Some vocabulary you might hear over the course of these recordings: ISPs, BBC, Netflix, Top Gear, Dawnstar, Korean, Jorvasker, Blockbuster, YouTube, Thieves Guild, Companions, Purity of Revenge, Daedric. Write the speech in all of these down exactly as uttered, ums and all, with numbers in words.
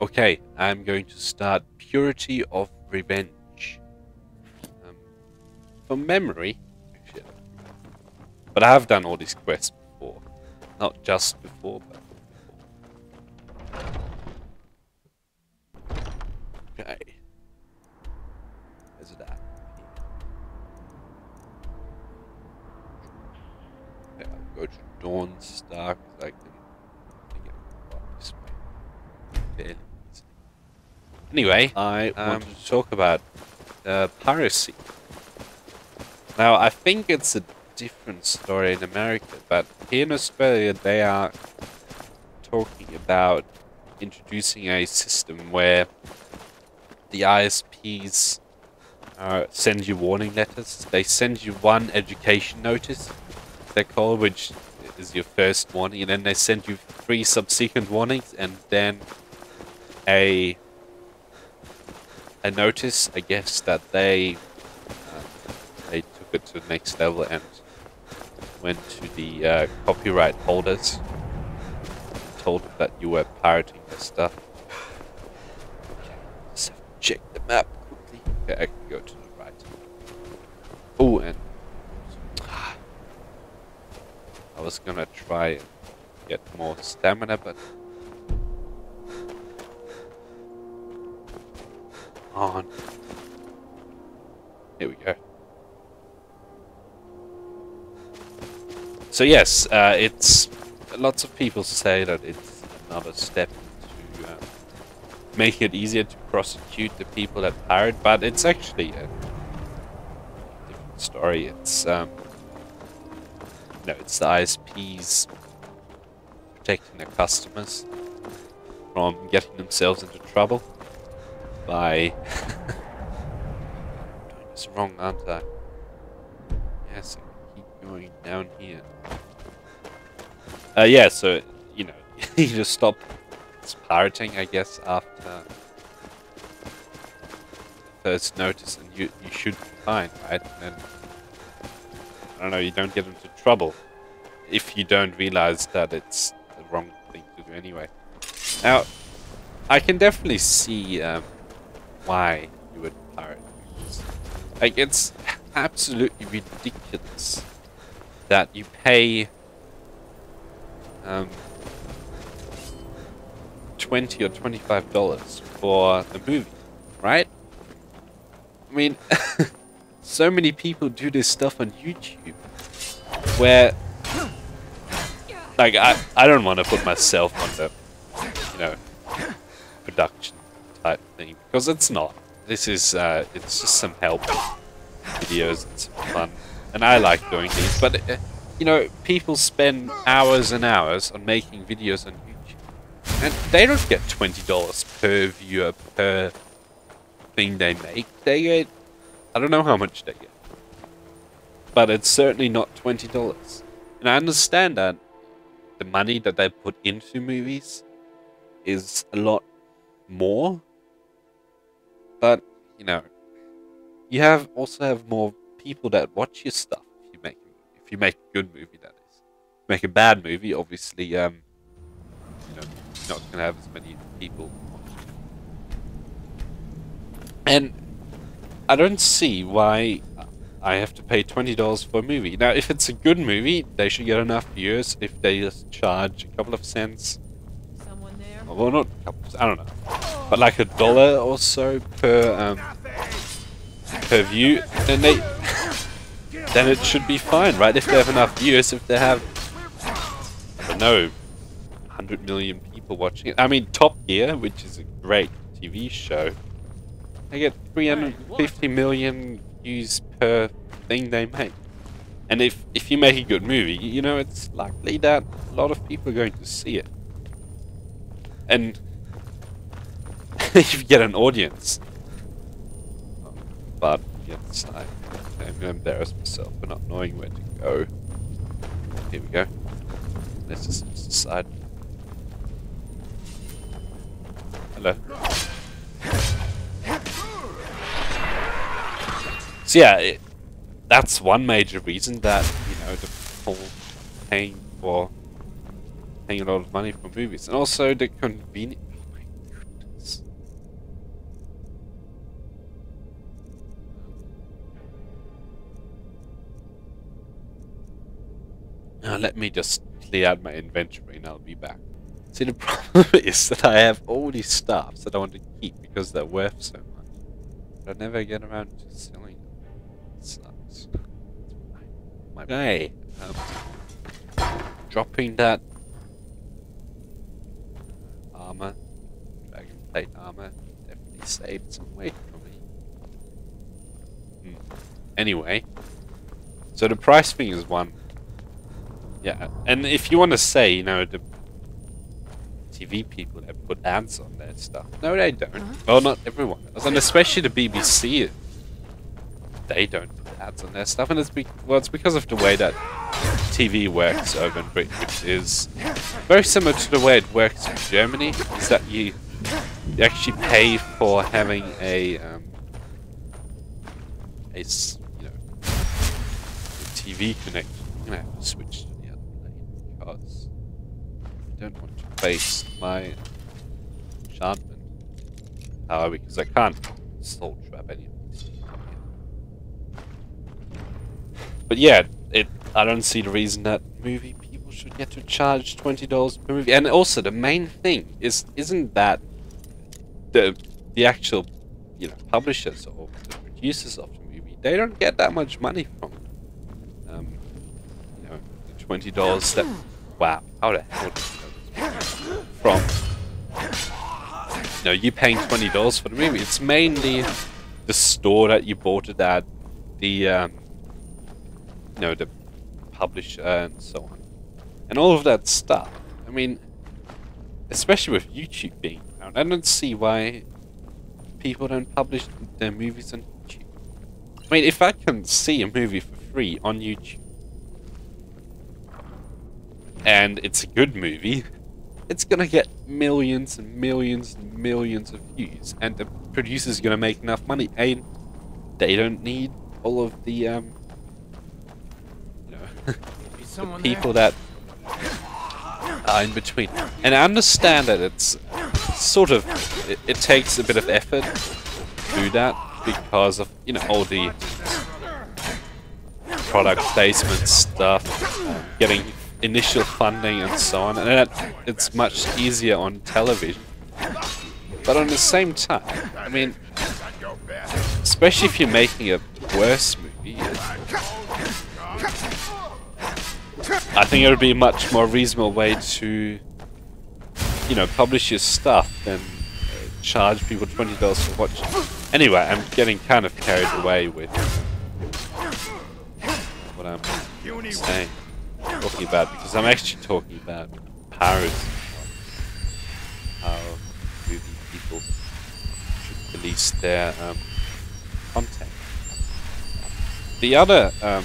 Okay, I'm going to start Purity of Revenge. Um, from memory, actually, but I have done all these quests before, not just before, but before. Okay. There's that. Yeah, I'll go to Dawnstar because I can. Anyway, I um, want to talk about uh, piracy. Now, I think it's a different story in America, but here in Australia, they are talking about introducing a system where the I S Ps uh, send you warning letters. They send you one education notice, they call, which is your first warning, and then they send you three subsequent warnings, and then a... I notice, I guess, that they uh, they took it to the next level and went to the uh, copyright holders, told them that you were pirating their stuff. Okay, just have to check the map quickly. Okay, I can go to the right. Oh, and ah, I was gonna try and get more stamina, but. On. Here we go. So yes, uh, it's lots of people say that it's another step to uh, make it easier to prosecute the people that pirate, but it's actually a different story. It's um, no, it's the I S Ps protecting their customers from getting themselves into trouble. By doing this wrong, aren't I? Yes, I keep going down here. Uh, yeah, so you know, you just stop pirating, I guess, after first notice, and you you should be fine, right? And then I don't know, you don't get into trouble if you don't realize that it's the wrong thing to do anyway. Now, I can definitely see. Um, Why you would pirate? Like, it's absolutely ridiculous that you pay um, twenty or twenty-five dollars for a movie, right? I mean, so many people do this stuff on YouTube, where like I I don't want to put myself on the you know production. Type thing, because it's not. This is, uh, it's just some help videos and some fun, and I like doing these, but, uh, you know, people spend hours and hours on making videos on YouTube, and they don't get twenty dollars per viewer, per thing they make. They get, I don't know how much they get, but it's certainly not twenty dollars, and I understand that the money that they put into movies is a lot more. But, you know, you have also have more people that watch your stuff if you make if you make a good movie, that is. If you make a bad movie, obviously, um, you know, you're not going to have as many people watching. And I don't see why I have to pay twenty dollars for a movie. Now, if it's a good movie, they should get enough views if they just charge a couple of cents. Someone there? Well, not a couple of, I don't know. But like a dollar or so per um, per view, then they then it should be fine, right? If they have enough views, if they have I don't know, one hundred million people watching it. I mean, Top Gear, which is a great T V show, they get three hundred fifty million views per thing they make. And if if you make a good movie, you know, it's likely that a lot of people are going to see it. And if you get an audience, but yes, I, I'm going to embarrass myself for not knowing where to go. Here we go. Let's just decide. Hello. So yeah, it, that's one major reason that you know the people paying for paying a lot of money for movies, and also the convenience. let me just clear out my inventory and I'll be back. See, the problem is that I have all these stuffs that I want to keep because they're worth so much. But I never get around to selling them. It sucks. My okay. Um, dropping that armor, dragon plate armor, definitely saved some weight for me. Hmm. Anyway, so the price thing is one. Yeah, and if you want to say, you know, the T V people that put ads on their stuff. No, they don't. Huh? Well, not everyone does, and especially the B B C. They don't put ads on their stuff, and it's be well, it's because of the way that T V works over in Britain, which is very similar to the way it works in Germany. Is that you, you actually pay for having a um, a you know a T V connection. I'm gonna have to switch to the other plane because I don't want to place my enchantment. However, uh, because I can't soul trap anyone. But yeah, it. I don't see the reason that movie people should get to charge twenty dollars per movie. And also, the main thing is, isn't that the the actual you know publishers or the producers of the movie? They don't get that much money from it. Twenty dollars. That wow! How the hell did you know this from? You know, you paying twenty dollars for the movie. It's mainly the store that you bought it at, the um, you know, the publisher and so on, and all of that stuff. I mean, especially with YouTube being around, I don't see why people don't publish their movies on YouTube. I mean, if I can see a movie for free on YouTube, and it's a good movie, it's gonna get millions and millions and millions of views, and the producer's gonna make enough money, and they don't need all of the um you know the people there? that are in between. And I understand that it's sort of it, it takes a bit of effort to do that because of you know all the product placement stuff, um, getting initial funding and so on, and that it's much easier on television. But on the same time, I mean, especially if you're making a worse movie, I think it would be a much more reasonable way to, you know, publish your stuff than uh, charge people twenty dollars for watching. Anyway, I'm getting kind of carried away with what I'm saying. Talking about because I'm actually talking about powers, how movie people should release their um, content. The other um,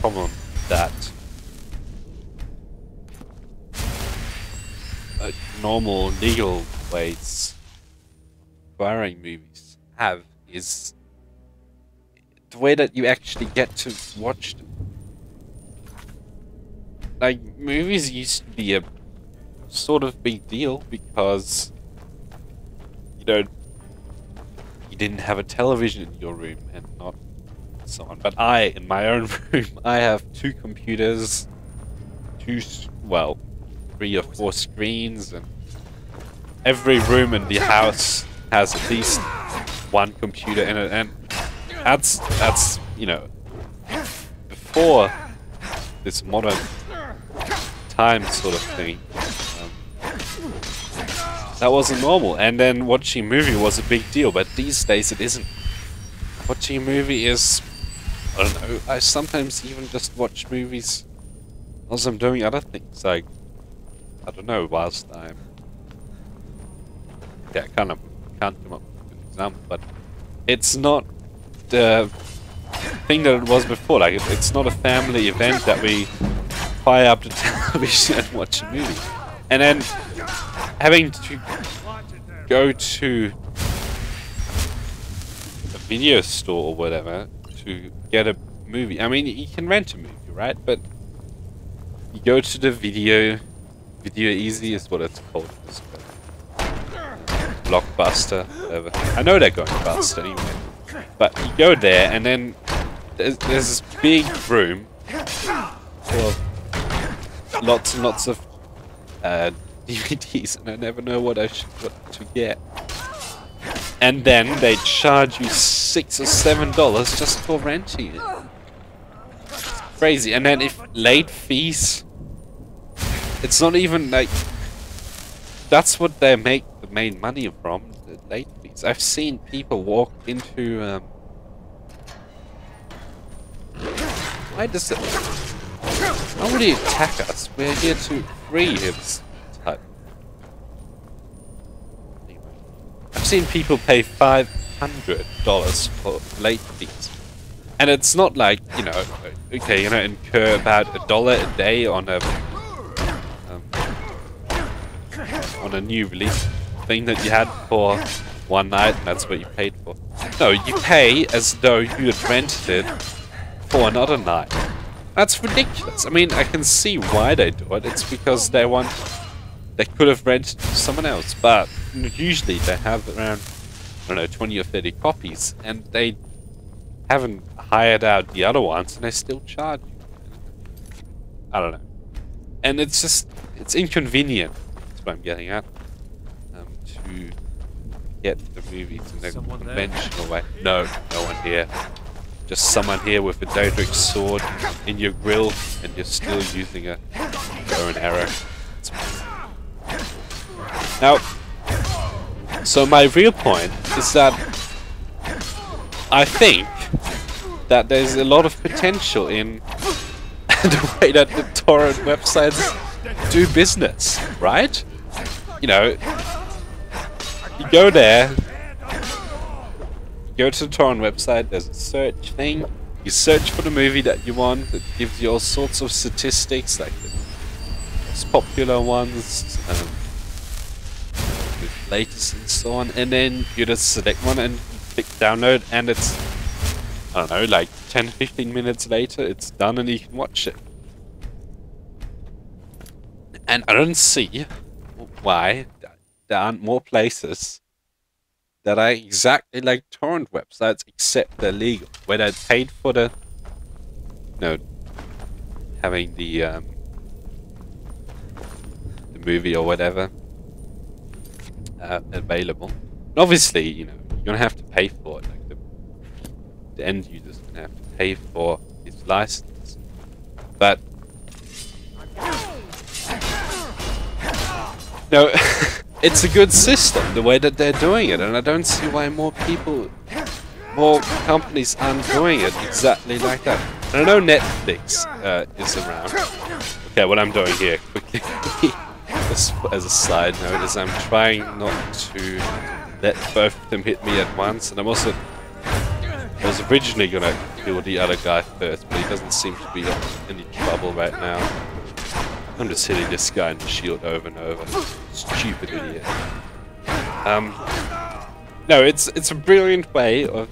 problem that uh, normal legal ways acquiring movies have is the way that you actually get to watch them. Like, movies used to be a sort of big deal because, you know, you didn't have a television in your room and not so on. But I, in my own room, I have two computers, two, well, three or four screens, and every room in the house has at least one computer in it. And that's, that's you know, before this modern time sort of thing. Um, that wasn't normal, and then watching a movie was a big deal, but these days it isn't. Watching a movie is, I don't know, I sometimes even just watch movies whilst I'm doing other things, like, I don't know, whilst I'm, yeah, I can't, can't come up with an example, but it's not the thing that it was before, like, it, it's not a family event that we fire up the television and watch a movie. And then having to go to a video store or whatever to get a movie. I mean, you can rent a movie, right? But you go to the video, Video Easy is what it's called. It's Blockbuster, whatever. I know they're going bust anyway. But you go there and then there's, there's this big room full of lots and lots of uh, D V Ds, and I never know what I should what to get. And then they charge you six or seven dollars just for renting it. It's crazy. And then if late fees, it's not even like that's what they make the main money from. The late fees. I've seen people walk into. Um, Why does it? Nobody attack us. We're here to free him. I've seen people pay five hundred dollars for late fees, and it's not like you know, okay, you know, incur about a dollar a day on a um, on a new release thing that you had for one night, and that's what you paid for. No, you pay as though you had rented it. For another night. That's ridiculous. I mean, I can see why they do it. It's because they want... They could have rented to someone else, but usually they have around, I don't know, twenty or thirty copies, and they haven't hired out the other ones, and they still charge you. I don't know. And it's just... It's inconvenient, that's what I'm getting at, um, to get the movies in a conventional way. No, no one here. Just someone here with a Daedric sword in your grill, and you're still using a bow and arrow. Now, so my real point is that I think that there's a lot of potential in the way that the torrent websites do business, right? You know, you go there. Go to the torrent website, there's a search thing, you search for the movie that you want, it gives you all sorts of statistics, like the most popular ones, um, the latest and so on, and then you just select one and click download, and it's, I don't know, like ten to fifteen minutes later, it's done and you can watch it. And I don't see why there aren't more places that are exactly like torrent websites, except they're legal. Where they paid for the, you know, having the um, the movie or whatever uh, available. And obviously, you know, you're gonna have to pay for it. Like the, the end user's gonna have to pay for his license. But no. It's a good system, the way that they're doing it, and I don't see why more people, more companies aren't doing it exactly like that. And I know Netflix uh, is around. Okay, what I'm doing here, quickly, just as a side note, is I'm trying not to let both of them hit me at once, and I'm also, I was originally going to kill the other guy first, but he doesn't seem to be in any trouble right now. I'm just hitting this guy in the shield over and over. Stupid idiot. Um, no, it's it's a brilliant way of...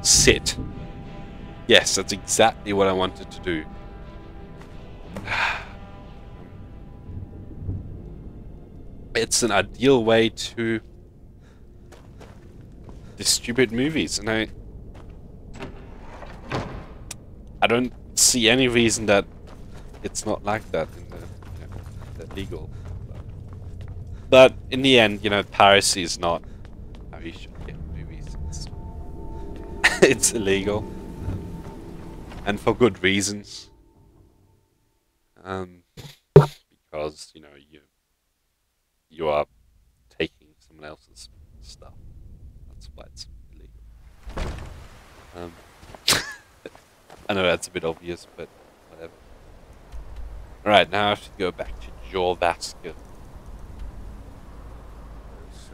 Sit. Yes, that's exactly what I wanted to do. It's an ideal way to distribute movies, and I... I don't... see any reason that it's not like that in the, you know, the legal. But in the end, you know, piracy is not how you should get movies. It's, it's illegal, and for good reasons. Um, because you know you you are taking someone else's stuff. That's why it's illegal. Um, I know that's a bit obvious, but whatever. Alright, now I have to go back to Jorvasker.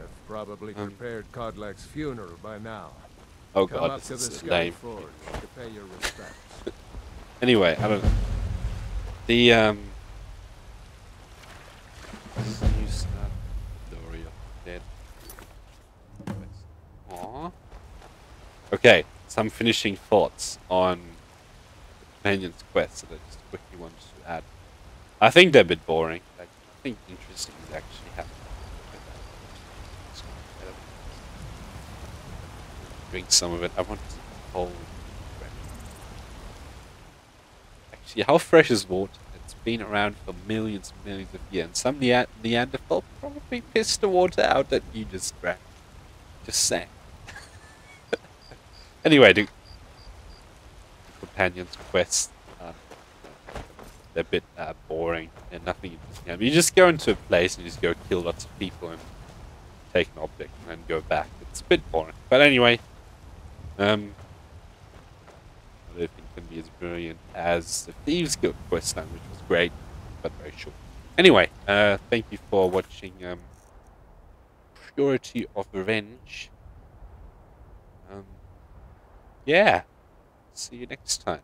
I've probably um. prepared Kodlak's funeral by now. Oh Come god, this is lame. Anyway, I don't know. The, um... This new stuff. Doria, dead. Aww. Okay, some finishing thoughts on... Companions quests that I just quickly wanted to add. I think they're a bit boring. Like, I think interesting is actually happening. Drink some of it. I want to hold. Actually, how fresh is water? It's been around for millions and millions of years. And some ne Neanderthal probably pissed the water out that you just drank. Just saying. Anyway, the Companions quest, uh, they're a bit uh, boring and nothing interesting. I mean, you just go into a place and you just go kill lots of people and take an object and then go back. It's a bit boring. But anyway, um, I don't think it can be as brilliant as the Thieves Guild quest line, which was great, but very short. Anyway, uh, thank you for watching um, Purity of Revenge. Um, yeah, see you next time.